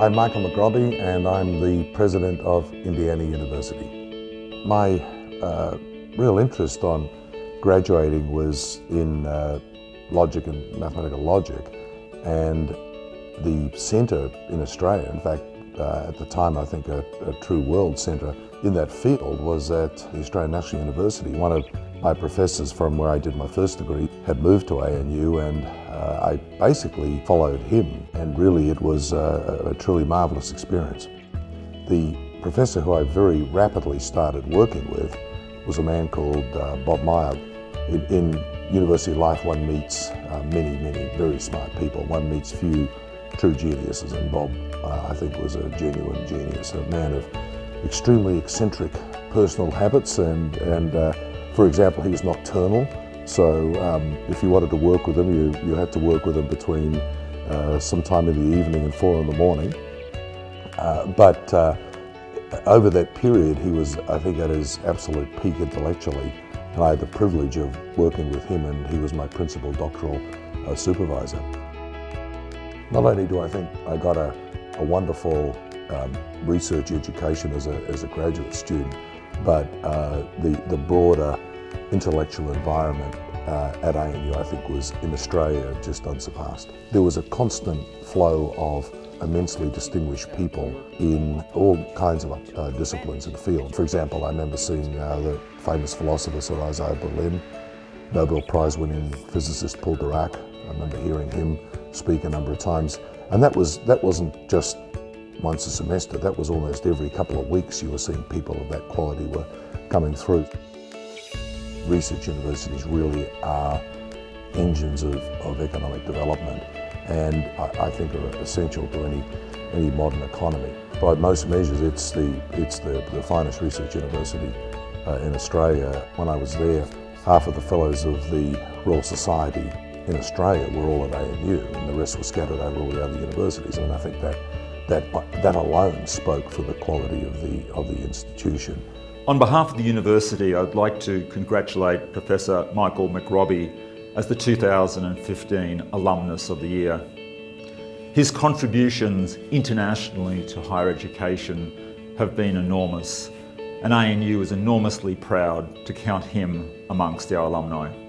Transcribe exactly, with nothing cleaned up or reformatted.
I'm Michael McRobbie, and I'm the president of Indiana University. My uh, real interest on graduating was in uh, logic and mathematical logic, and the centre in Australia, in fact, uh, at the time I think a, a true world centre in that field, was at the Australian National University. One of my professors from where I did my first degree had moved to A N U, and uh, I basically followed him, and really it was a, a truly marvellous experience. The professor who I very rapidly started working with was a man called uh, Bob Meyer. In, in university life one meets uh, many, many very smart people. One meets few true geniuses, and Bob uh, I think was a genuine genius, a man of extremely eccentric personal habits, and, and uh, for example, he was nocturnal, so um, if you wanted to work with him, you, you had to work with him between uh, sometime in the evening and four in the morning. Uh, but uh, over that period, he was, I think, at his absolute peak intellectually, and I had the privilege of working with him, and he was my principal doctoral uh, supervisor. Not only do I think I got a, a wonderful um, research education as a, as a graduate student, but uh, the, the broader intellectual environment uh, at A N U, I think, was in Australia just unsurpassed. There was a constant flow of immensely distinguished people in all kinds of uh, disciplines and fields. For example, I remember seeing uh, the famous philosopher Sir Isaiah Berlin, Nobel Prize winning physicist Paul Dirac. I remember hearing him speak a number of times, and that, was, that wasn't just once a semester, that was almost every couple of weeks you were seeing people of that quality were coming through. Research universities really are engines of, of economic development, and I, I think are essential to any, any modern economy. By most measures, it's the, it's the, the finest research university uh, in Australia. When I was there, half of the fellows of the Royal Society in Australia were all at A N U, and the rest were scattered over all the other universities, and I think that That, that alone spoke for the quality of the, of the institution. On behalf of the university, I'd like to congratulate Professor Michael McRobbie as the two thousand fifteen Alumnus of the Year. His contributions internationally to higher education have been enormous, and A N U is enormously proud to count him amongst our alumni.